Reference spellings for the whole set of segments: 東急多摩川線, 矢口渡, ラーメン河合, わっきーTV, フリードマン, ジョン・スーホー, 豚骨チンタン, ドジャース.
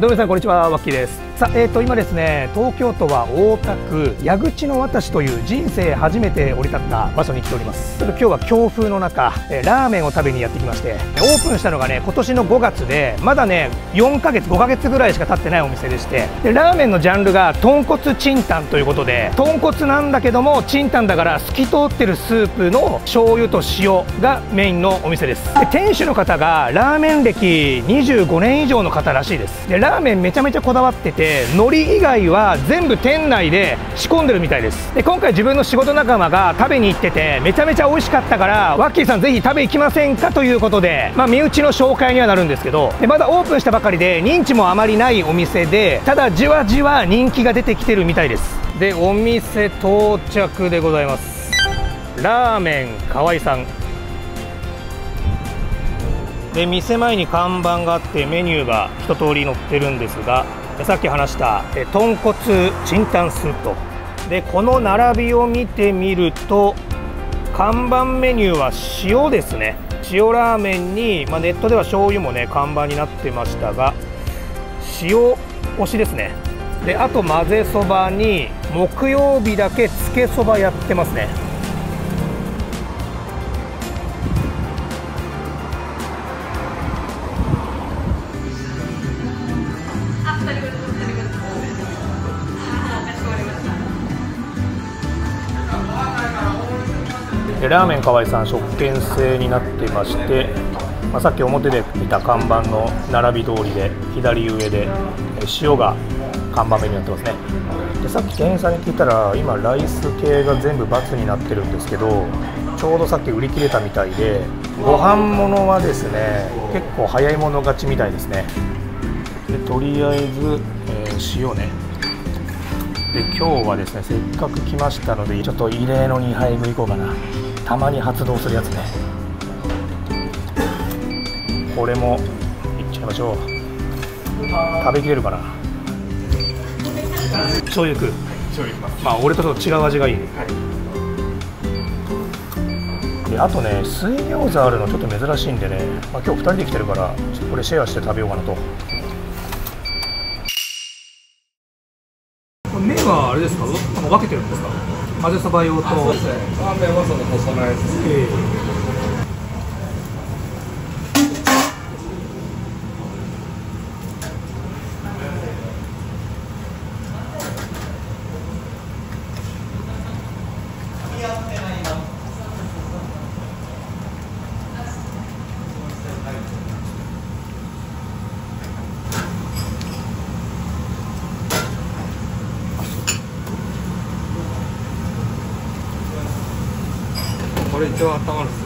どうもさんこんにちは、わっきーです。さあ、今ですね、東京都は大田区矢口の渡という人生初めて降り立った場所に来ております。ちょっと今日は強風の中、ラーメンを食べにやってきまして、オープンしたのがね今年の5月で、まだね4ヶ月5ヶ月ぐらいしか経ってないお店でして、でラーメンのジャンルが豚骨チンタンということで、豚骨なんだけどもチンタンだから透き通ってるスープの醤油と塩がメインのお店です。で店主の方がラーメン歴25年以上の方らしいです。でラーメンめちゃめちゃこだわってて、海苔以外は全部店内で仕込んでるみたいです。で今回自分の仕事仲間が食べに行ってて、めちゃめちゃ美味しかったから、わっきーさんぜひ食べ行きませんかということで、まあ、身内の紹介にはなるんですけど、でまだオープンしたばかりで認知もあまりないお店で、ただじわじわ人気が出てきてるみたいです。でお店到着でございます。ラーメン河合さんで、店前に看板があってメニューが一通り載ってるんですが、さっき話した豚骨チンタンスープと、でこの並びを見てみると看板メニューは塩ですね。塩ラーメンに、まあ、ネットでは醤油もね看板になってましたが、塩推しですね。であと混ぜそばに木曜日だけつけそばやってますね。ラーメン河合さん、食券制になっていまして、まあ、さっき表で見た看板の並び通りで左上で塩が看板目になってますね。でさっき店員さんに聞いたら、今ライス系が全部×になってるんですけど、ちょうどさっき売り切れたみたいで、ご飯物はですね結構早い者勝ちみたいですね。でとりあえず、塩ね。で今日はですねせっかく来ましたので、ちょっと異例の2杯分いこうかな。たまに発動するやつね。これもいっちゃいましょう。食べきれるかな。醤油まあ俺とちょっと違う味がいい、はい、であとね水餃子あるのちょっと珍しいんでね、まあ、今日2人で来てるからこれシェアして食べようかなと。麺はあれですか、分けてるんですか。混ぜそば用とそうですね、ラーメンはその細麺です、これ一応温まるんですよ。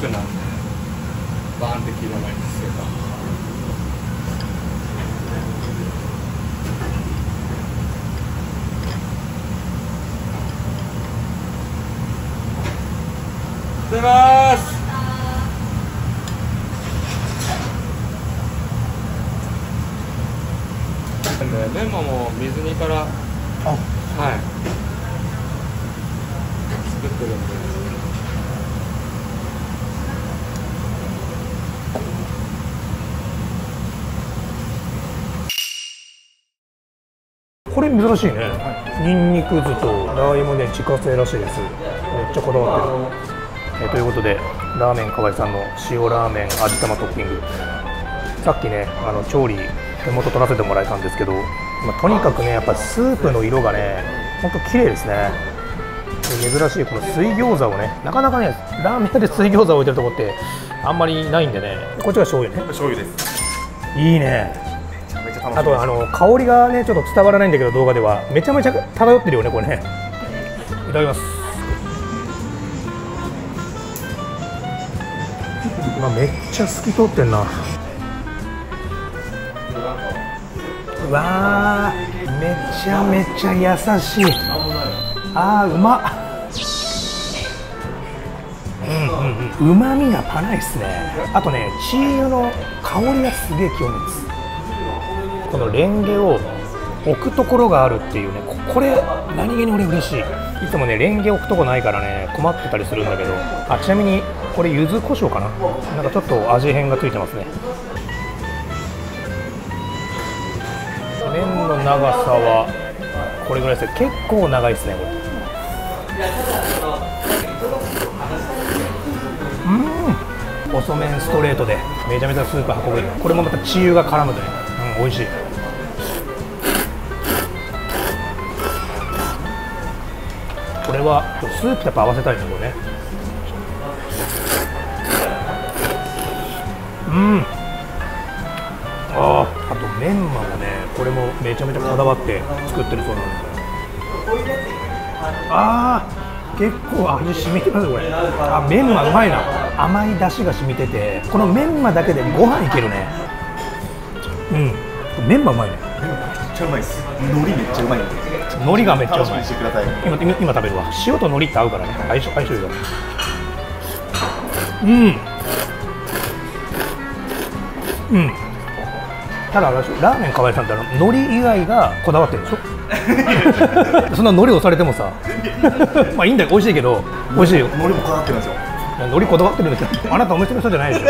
木なんでバーンって切らないんですけど、おはようございます。でももう水煮から作ってるんで。これ珍しいね、はい、ニンニク酢とラー油もね自家製らしいです。めっちゃこだわってる。ということでラーメン河合さんの塩ラーメン味玉トッピング、さっきね調理手元取らせてもらえたんですけど、とにかくねやっぱスープの色がねほんと綺麗ですね。珍しいこの水餃子をね、なかなかねラーメン屋で水餃子を置いてるとこってあんまりないんでね。こっちが醤油ね、醤油です。いいね。めちゃめちゃ楽しい。あと香りがねちょっと伝わらないんだけど動画ではめちゃめちゃ漂ってるよねこれね。いただきます。今めっちゃ透き通ってんな。うわー、めちゃめちゃ優しい。あーうまっ。うまみがパないっすね。あとねチー油の香りがすげえ強烈です。このレンゲを置くところがあるっていうね、これ何気に俺嬉しい。いつもねレンゲ置くとこないからね困ってたりするんだけど、あ、ちなみにこれ柚子胡椒かな、なんかちょっと味変がついてますね。麺の長さはこれぐらいですね。結構長いですねこれ。うん、細麺ストレートでめちゃめちゃスープ運ぶ。これもまたチー油が絡むとね、うん、美味しい。これはスープとやっぱ合わせたいんだけどね。うん、ああ、あとメンマもねこれもめちゃめちゃこだわって作ってるそうなんですよ。ああ、結構味染みてますこれ。あ、メンマうまいな。甘い出汁が染みててこのメンマだけでご飯いけるね。うん、メンマうまいね。めっちゃうまいです。海苔めっちゃうまいね。海苔がめっちゃうまい。今食べるわ。塩と海苔って合うからね、相性いいから。うんただ私ラーメン河合さんって海苔以外がこだわってるでしょそんな海苔押されてもさまあいいんだよ、美味しいけど。美味しいよ。海苔もこだわってるんですよ。海苔こだわってるんですよあなたお店の人じゃないでしょ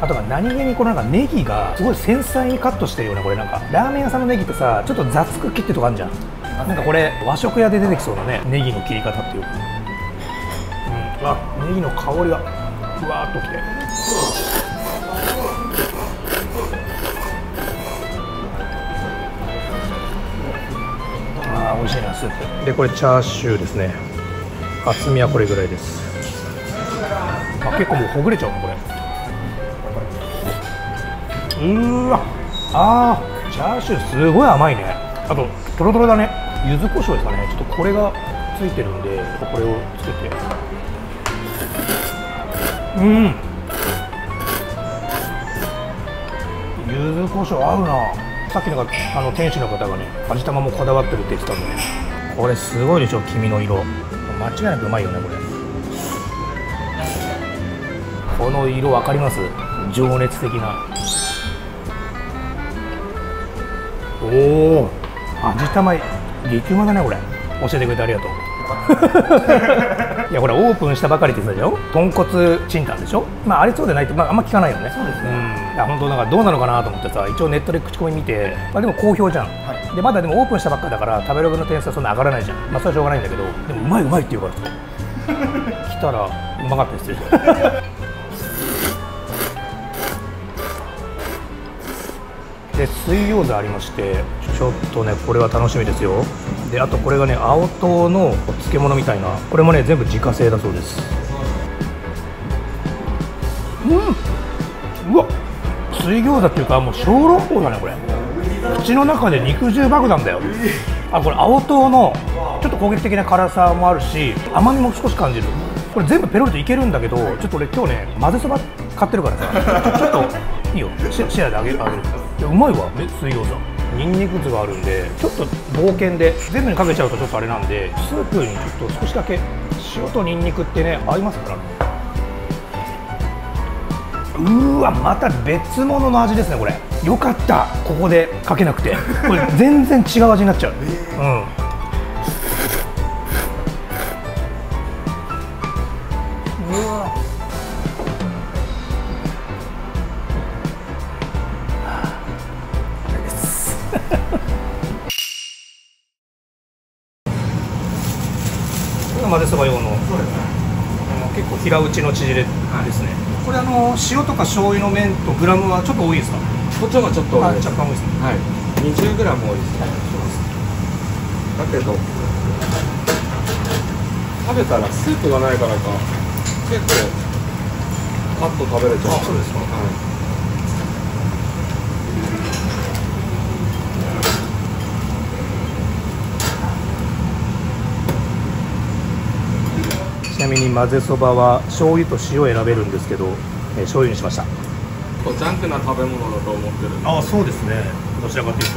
あとは何気にこのなんかネギがすごい繊細にカットしてるよねこれ。なんかラーメン屋さんのネギってさちょっと雑く切ってとかあるじゃん。なんかこれ和食屋で出てきそうなねネギの切り方っていうか、うん、わ、ネギの香りがふわーっときて、美味しいな。スープでこれチャーシューですね。厚みはこれぐらいです。あ、結構もうほぐれちゃうのこれ。うーわ、あーチャーシューすごい甘いね。あとトロトロだね。柚子胡椒ですかね。ちょっとこれがついてるんでこれをつけて。うん、柚子胡椒合うな。さっきのが店主の方がね味玉もこだわってるって言ってたんでね。これすごいでしょ黄身の色。間違いなくうまいよねこれ。この色分かります？情熱的な。おお、味玉激うまだねこれ。教えてくれてありがとういやほらオープンしたばかりって言ってたでしょ。豚骨チンタンでしょ。まあありそうでないって、まあ、あんま聞かないよね。そうですね、うん、いや本当なんかどうなのかなと思ってさ一応ネットで口コミ見て、まあ、でも好評じゃん、はい、でまだでもオープンしたばっかだから食べログの点数はそんな上がらないじゃん。まあそれはしょうがないんだけど、でもうまいうまいって言うから来たらうまかったですよで水餃子ありまして、ちょっとねこれは楽しみですよ。であとこれがね青唐のお漬物みたいな、これもね全部自家製だそうです。うん、うわ、水餃子っていうかもう小籠包だねこれ。口の中で肉汁爆弾だよ。あ、これ青唐のちょっと攻撃的な辛さもあるし甘みも少し感じる。これ全部ペロリといけるんだけど、ちょっと俺今日ね混ぜそば買ってるからさちょっといいよシェアであげる。うまいわ水餃子。ニンニク酢があるんでちょっと冒険で全部にかけちゃうとちょっとあれなんで、スープにちょっと少しだけ塩とニンニクってね合いますからね。うーわ、また別物の味ですねこれ。よかった、ここでかけなくて。これ全然違う味になっちゃう混ぜそば用の、結構平打ちの縮れですね。これ塩とか醤油の麺とグラムはちょっと多いですか？こっちの方がちょっと若干多いですね。20g 多いですね。だけど食べたらスープがないからか結構パッと食べれちゃう。あ、そうですか。はい。ちなみに混ぜそばは醤油と塩選べるんですけど、醤油にしました。ジャンクな食べ物だと思ってる。ああ、そうですね。どちらかというと。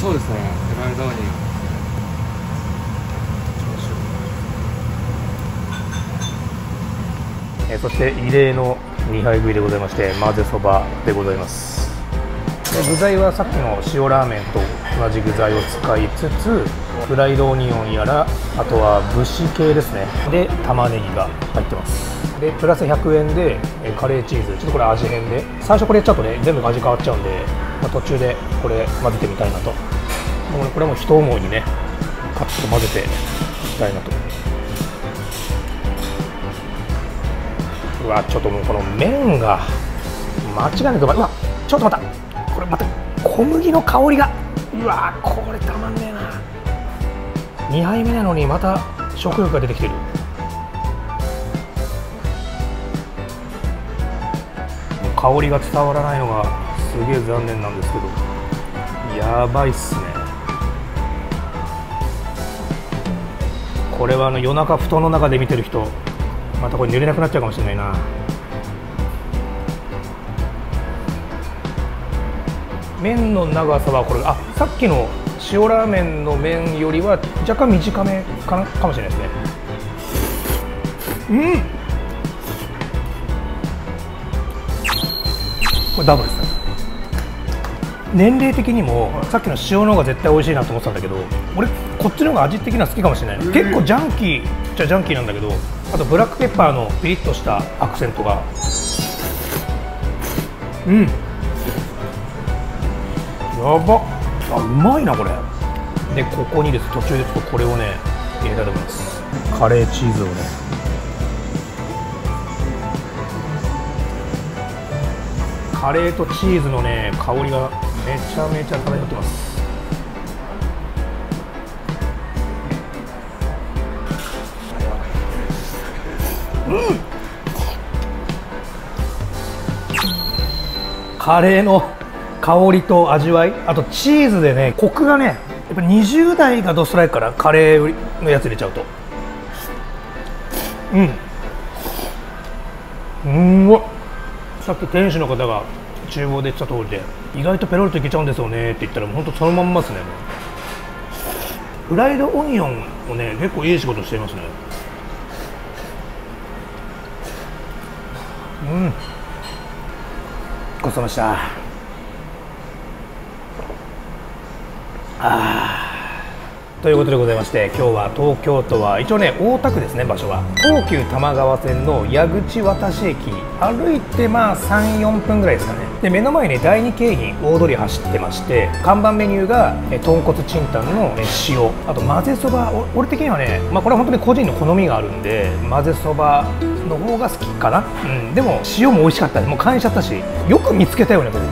そうですね、手前側にそして異例の2杯食いでございまして、混ぜそばでございます。具材はさっきの塩ラーメンと同じ具材を使いつつ、フライドオニオンやら、あとはブシ系ですね、で玉ねぎが入ってます。でプラス100円でカレーチーズ、ちょっとこれ味変で、最初これやっちゃうとね全部味変わっちゃうんで、まあ、途中でこれ混ぜてみたいなと。これも一思いにね、カッと混ぜていきたいなと。うわ、ちょっともうこの麺が間違いなく、うわ、ちょっと待った、これまた小麦の香りが、うわ、これたまんねえな。2杯目なのにまた食欲が出てきてる。もう香りが伝わらないのがすげえ残念なんですけど、やばいっすね。これは夜中布団の中で見てる人、またこれ寝れなくなっちゃうかもしれないな。麺の長さはこれ、あ、さっきの塩ラーメンの麺よりは若干短めかもしれないですね。うん、これダブルですね。年齢的にもさっきの塩の方が絶対美味しいなと思ってたんだけど、俺こっちの方が味的には好きかもしれない。結構ジャンキーっちゃジャンキーなんだけど、あとブラックペッパーのピリッとしたアクセントが、うん、やば、あ、うまいなこれ。でここにです、途中でちょっとこれをね入れたいと思います。カレーチーズをね、カレーとチーズのね香りがめちゃめちゃ漂ってます。うん、カレーの香りと味わい、あとチーズでね、コクがね、やっぱり20代がドストライクから、カレーのやつ入れちゃうと、うん、うわっ、さっき店主の方が厨房で言ってた通りで、意外とペロリといけちゃうんですよねって言ったら、本当そのまんまですね。フライドオニオンもね結構いい仕事していますね。うん、ごちそうさまでした。ということでございまして、今日は東京都は一応ね大田区ですね、場所は東急多摩川線の矢口渡し駅、歩いてまあ 3,4 分ぐらいですかね。で目の前に、ね、第二京浜大通り走ってまして、看板メニューが豚骨チンタンの塩、あと混ぜそば、俺的にはね、まあ、これは本当に個人の好みがあるんで混ぜそばの方が好きかな。うん、でも塩も美味しかった、もう感じちゃったし、よく見つけたよねこれ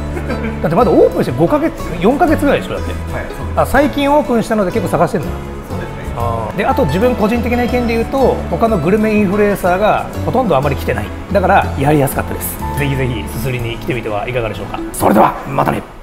だってまだオープンして5ヶ月4ヶ月ぐらいでしょ、だって、はい、あ、最近オープンしたので結構探してるんだ。そうですね。であと自分個人的な意見で言うと、他のグルメインフルエンサーがほとんどあまり来てない、だからやりやすかったです。ぜひぜひすすりに来てみてはいかがでしょうか。それではまたね。